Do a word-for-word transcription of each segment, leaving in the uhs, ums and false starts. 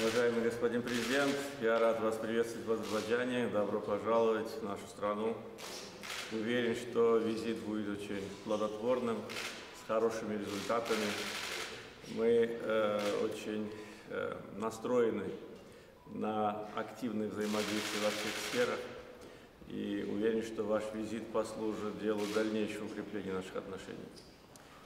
Уважаемый господин президент, я рад вас приветствовать в Азербайджане. Добро пожаловать в нашу страну. Уверен, что визит будет очень плодотворным, с хорошими результатами. Мы э, очень э, настроены на активное взаимодействие во всех сферах. И уверен, что ваш визит послужит делу дальнейшего укрепления наших отношений.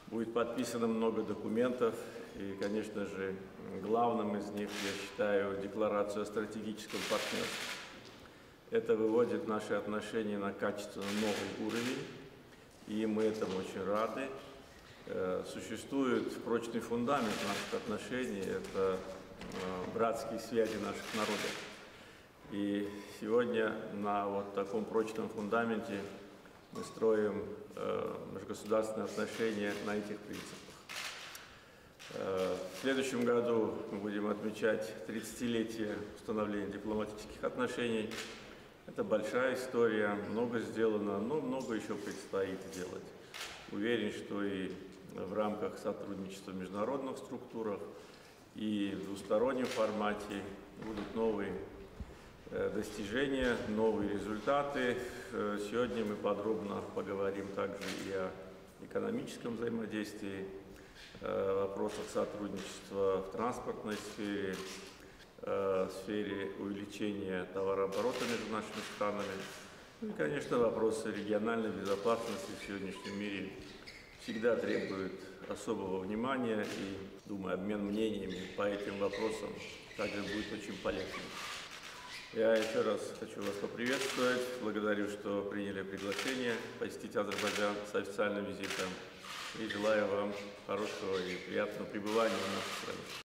Будет подписано много документов, и, конечно же, главным из них, я считаю, декларацию о стратегическом партнерстве. Это выводит наши отношения на качественно новый уровень, и мы этому очень рады. Существует прочный фундамент наших отношений, это братские связи наших народов. И сегодня на вот таком прочном фундаменте мы строим э, межгосударственные отношения на этих принципах. Э, в следующем году мы будем отмечать тридцатилетие установления дипломатических отношений. Это большая история, много сделано, но много еще предстоит делать. Уверен, что и в рамках сотрудничества в международных структурах, и в двустороннем формате будут новые достижения, новые результаты. Сегодня мы подробно поговорим также и о экономическом взаимодействии, вопросах сотрудничества в транспортной сфере, в сфере увеличения товарооборота между нашими странами. И, конечно, вопросы региональной безопасности в сегодняшнем мире всегда требуют особого внимания. И, думаю, обмен мнениями по этим вопросам также будет очень полезным. Я еще раз хочу вас поприветствовать. Благодарю, что приняли приглашение посетить Азербайджан с официальным визитом. И желаю вам хорошего и приятного пребывания в нашей стране.